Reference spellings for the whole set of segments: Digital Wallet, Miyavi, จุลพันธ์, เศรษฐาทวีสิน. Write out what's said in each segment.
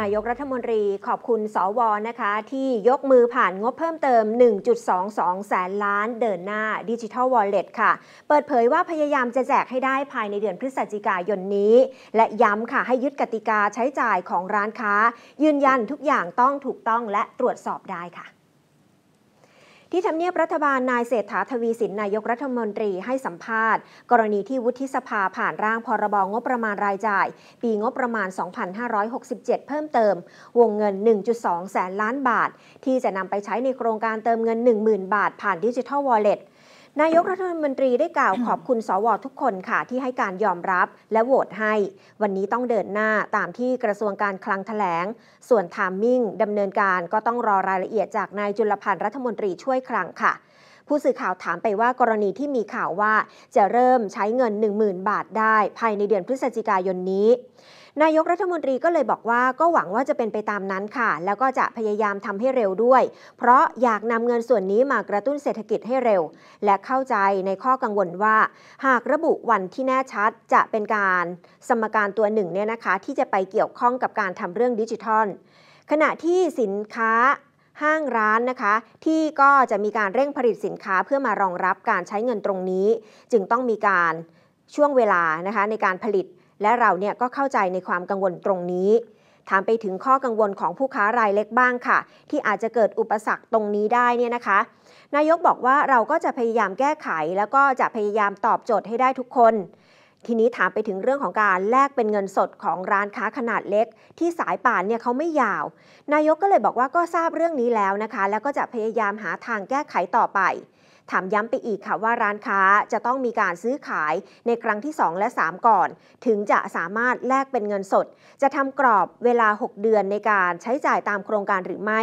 นายกรัฐมนตรีขอบคุณสวนะคะที่ยกมือผ่านงบเพิ่มเติม 1.22 แสนล้านเดินหน้า Digital Wallet ค่ะเปิดเผยว่าพยายามจะแจกให้ได้ภายในเดือนพฤศจิกายนนี้และย้ำค่ะให้ยึดกติกาใช้จ่ายของร้านค้ายืนยันทุกอย่างต้องถูกต้องและตรวจสอบได้ค่ะที่ทำเนียบรัฐบาลนายเศรษฐาทวีสินนายกรัฐมนตรีให้สัมภาษณ์กรณีที่วุฒิสภาผ่านร่างพรบงบประมาณรายจ่ายปีงบประมาณ 2567 เพิ่มเติมวงเงิน 1.2 แสนล้านบาทที่จะนำไปใช้ในโครงการเติมเงิน 10,000 บาทผ่าน Digital Walletนายกรัฐมนตรีได้กล่าวขอบคุณสวทุกคนค่ะที่ให้การยอมรับและโหวตให้วันนี้ต้องเดินหน้าตามที่กระทรวงการคลังแถลงส่วนไทมิ่งดำเนินการก็ต้องรอรายละเอียดจากนายจุลพันธ์รัฐมนตรีช่วยคลังค่ะผู้สื่อข่าวถามไปว่ากรณีที่มีข่าวว่าจะเริ่มใช้เงิน 10,000 บาทได้ภายในเดือนพฤศจิกายนนี้นายกรัฐมนตรีก็เลยบอกว่าก็หวังว่าจะเป็นไปตามนั้นค่ะแล้วก็จะพยายามทำให้เร็วด้วยเพราะอยากนำเงินส่วนนี้มากระตุ้นเศรษฐกิจให้เร็วและเข้าใจในข้อกังวลว่าหากระบุวันที่แน่ชัดจะเป็นการสมการตัวหนึ่งเนี่ยนะคะที่จะไปเกี่ยวข้องกับการทำเรื่องดิจิทัลขณะที่สินค้าห้างร้านนะคะที่ก็จะมีการเร่งผลิตสินค้าเพื่อมารองรับการใช้เงินตรงนี้จึงต้องมีการช่วงเวลานะคะในการผลิตและเราเนี่ยก็เข้าใจในความกังวลตรงนี้ถามไปถึงข้อกังวลของผู้ค้ารายเล็กบ้างค่ะที่อาจจะเกิดอุปสรรคตรงนี้ได้เนี่ยนะคะนายกบอกว่าเราก็จะพยายามแก้ไขแล้วก็จะพยายามตอบโจทย์ให้ได้ทุกคนทีนี้ถามไปถึงเรื่องของการแลกเป็นเงินสดของร้านค้าขนาดเล็กที่สายป่านเนี่ยเขาไม่ยาวนายกก็เลยบอกว่าก็ทราบเรื่องนี้แล้วนะคะแล้วก็จะพยายามหาทางแก้ไขต่อไปถามย้ำไปอีกค่ะว่าร้านค้าจะต้องมีการซื้อขายในครั้งที่2และ3ก่อนถึงจะสามารถแลกเป็นเงินสดจะทำกรอบเวลา6เดือนในการใช้จ่ายตามโครงการหรือไม่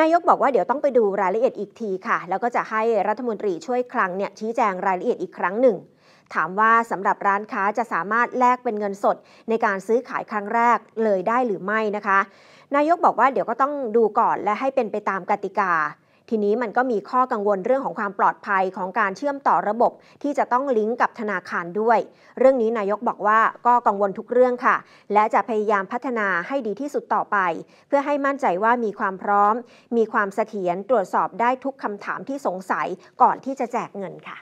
นายกบอกว่าเดี๋ยวต้องไปดูรายละเอียดอีกทีค่ะแล้วก็จะให้รัฐมนตรีช่วยคลังเนี่ยชี้แจงรายละเอียดอีกครั้งหนึ่งถามว่าสำหรับร้านค้าจะสามารถแลกเป็นเงินสดในการซื้อขายครั้งแรกเลยได้หรือไม่นะคะนายกบอกว่าเดี๋ยวก็ต้องดูก่อนและให้เป็นไปตามกติกาทีนี้มันก็มีข้อกังวลเรื่องของความปลอดภัยของการเชื่อมต่อระบบที่จะต้องลิงก์กับธนาคารด้วยเรื่องนี้นายกบอกว่าก็กังวลทุกเรื่องค่ะและจะพยายามพัฒนาให้ดีที่สุดต่อไปเพื่อให้มั่นใจว่ามีความพร้อมมีความเสถียรตรวจสอบได้ทุกคำถามที่สงสัยก่อนที่จะแจกเงินค่ะ